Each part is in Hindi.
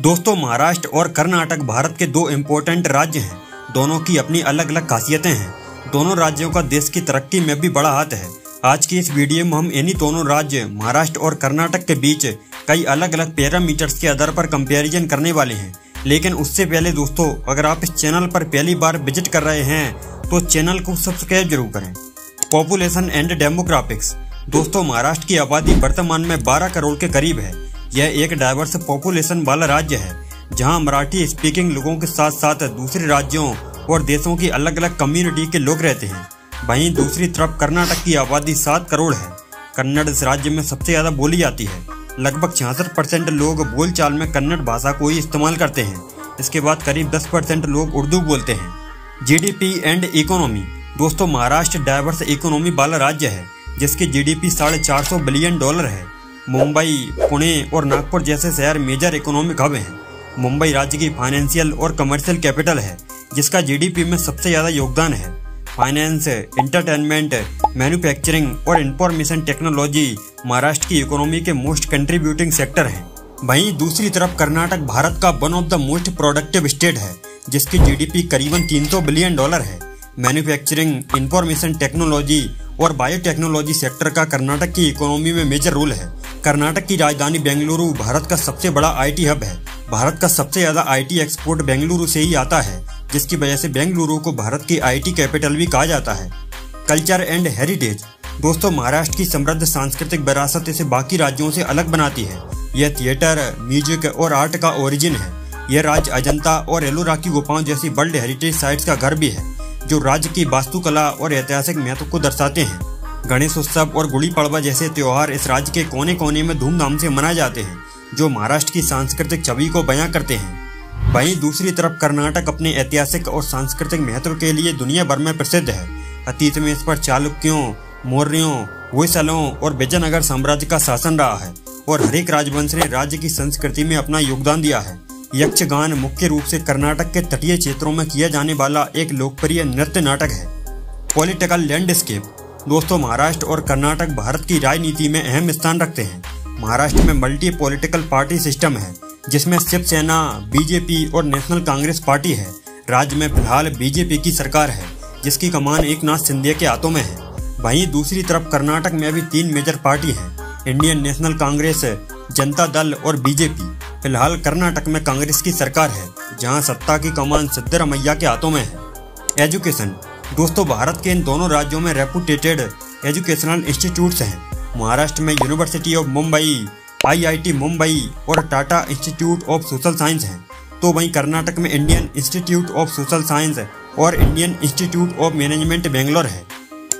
दोस्तों, महाराष्ट्र और कर्नाटक भारत के दो इम्पोर्टेंट राज्य हैं। दोनों की अपनी अलग अलग खासियतें हैं। दोनों राज्यों का देश की तरक्की में भी बड़ा हाथ है। आज की इस वीडियो में हम इन्हीं दोनों राज्य महाराष्ट्र और कर्नाटक के बीच कई अलग अलग पैरामीटर्स के आधार पर कंपैरिजन करने वाले हैं। लेकिन उससे पहले दोस्तों, अगर आप इस चैनल पर पहली बार विजिट कर रहे हैं तो चैनल को सब्सक्राइब जरूर करें। Population and demographics. दोस्तों, महाराष्ट्र की आबादी वर्तमान में 12 करोड़ के करीब है। यह एक डाइवर्स पॉपुलेशन वाला राज्य है, जहां मराठी स्पीकिंग लोगों के साथ साथ दूसरे राज्यों और देशों की अलग अलग कम्युनिटी के लोग रहते हैं। वहीं दूसरी तरफ कर्नाटक की आबादी 7 करोड़ है। कन्नड़ इस राज्य में सबसे ज्यादा बोली जाती है। लगभग 66% लोग बोलचाल में कन्नड़ भाषा को ही इस्तेमाल करते हैं। इसके बाद करीब 10% लोग उर्दू बोलते हैं। GDP and economy. दोस्तों, महाराष्ट्र डाइवर्स इकोनॉमी वाला राज्य है, जिसकी जीडीपी $450 बिलियन है। मुंबई, पुणे और नागपुर जैसे शहर मेजर इकोनॉमिक हब हैं। मुंबई राज्य की फाइनेंशियल और कमर्शियल कैपिटल है, जिसका जीडीपी में सबसे ज़्यादा योगदान है। फाइनेंस, इंटरटेनमेंट, मैन्युफैक्चरिंग और इंफॉर्मेशन टेक्नोलॉजी महाराष्ट्र की इकोनॉमी के मोस्ट कंट्रीब्यूटिंग सेक्टर हैं। वहीं दूसरी तरफ कर्नाटक भारत का one of the most productive state है, जिसकी जीडीपी करीबन $300 बिलियन है। मैन्युफैक्चरिंग, इंफॉर्मेशन टेक्नोलॉजी और बायोटेक्नोलॉजी सेक्टर का कर्नाटक की इकोनॉमी में मेजर रोल है। कर्नाटक की राजधानी बेंगलुरु भारत का सबसे बड़ा IT हब है। भारत का सबसे ज़्यादा IT एक्सपोर्ट बेंगलुरु से ही आता है, जिसकी वजह से बेंगलुरु को भारत की IT कैपिटल भी कहा जाता है। Culture and heritage. दोस्तों, महाराष्ट्र की समृद्ध सांस्कृतिक विरासत इसे बाकी राज्यों से अलग बनाती है। यह थिएटर, म्यूजिक और आर्ट का ओरिजिन है। यह राज्य अजंता और एलोरा की गुफाओं जैसी वर्ल्ड हेरिटेज साइट्स का घर भी है, जो राज्य की वास्तुकला और ऐतिहासिक महत्व को दर्शाते हैं। गणेशोत्सव और गुड़ी पड़वा जैसे त्यौहार इस राज्य के कोने कोने में धूमधाम से मनाए जाते हैं, जो महाराष्ट्र की सांस्कृतिक छवि को बयां करते हैं। वहीं दूसरी तरफ कर्नाटक अपने ऐतिहासिक और सांस्कृतिक महत्व के लिए दुनिया भर में प्रसिद्ध है। अतीत में इस पर चालुक्यों, मौर्यों, होयसलों और विजयनगर साम्राज्य का शासन रहा है और हरेक राजवंश ने राज्य की संस्कृति में अपना योगदान दिया है। यक्षगान मुख्य रूप से कर्नाटक के तटीय क्षेत्रों में किया जाने वाला एक लोकप्रिय नृत्य नाटक है। Political landscape. दोस्तों, महाराष्ट्र और कर्नाटक भारत की राजनीति में अहम स्थान रखते हैं। महाराष्ट्र में मल्टी पॉलिटिकल पार्टी सिस्टम है, जिसमें शिवसेना, बीजेपी और नेशनल कांग्रेस पार्टी है। राज्य में फिलहाल बीजेपी की सरकार है, जिसकी कमान एकनाथ शिंदे के हाथों में है। वहीं दूसरी तरफ कर्नाटक में भी 3 मेजर पार्टी हैं, Indian national Congress, Janata Dal और बीजेपी। फिलहाल कर्नाटक में कांग्रेस की सरकार है, जहाँ सत्ता की कमान सिद्दरमैया के हाथों में है। एजुकेशन। दोस्तों, भारत के इन दोनों राज्यों में रेपुटेटेड एजुकेशनल इंस्टीट्यूट्स हैं। महाराष्ट्र में university of Mumbai, IIT Mumbai और Tata institute of social science हैं, तो वहीं कर्नाटक में Indian institute of social science और Indian institute of management Bangalore है।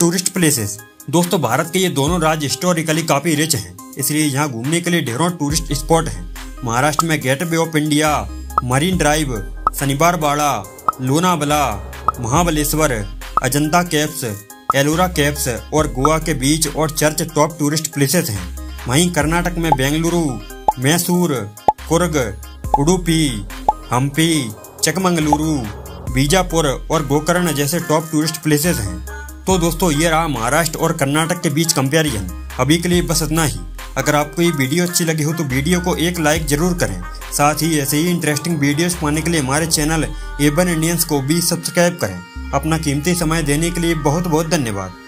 Tourist places. दोस्तों, भारत के ये दोनों राज्य हिस्टोरिकली काफ़ी रिच हैं, इसलिए यहाँ घूमने के लिए ढेरों टूरिस्ट स्पॉट हैं। महाराष्ट्र में gateway of India, marine drive, Shaniwarwada, Lonavala, Mahabaleshwar, Ajanta caves, Ellora caves और गोवा के बीच और चर्च टॉप टूरिस्ट प्लेसेस हैं। वहीं कर्नाटक में बेंगलुरु, मैसूर, कूर्ग, उडुपी, हम्पी, चिकमंगलुरु, बीजापुर और गोकर्ण जैसे टॉप टूरिस्ट प्लेसेस हैं। तो दोस्तों, ये रहा महाराष्ट्र और कर्नाटक के बीच कंपैरिजन। अभी के लिए बस इतना ही। अगर आपको ये वीडियो अच्छी लगी हो तो वीडियो को एक लाइक जरूर करें। साथ ही ऐसे ही इंटरेस्टिंग वीडियोस पाने के लिए हमारे चैनल A1 इंडियंस को भी सब्सक्राइब करें। अपना कीमती समय देने के लिए बहुत बहुत धन्यवाद।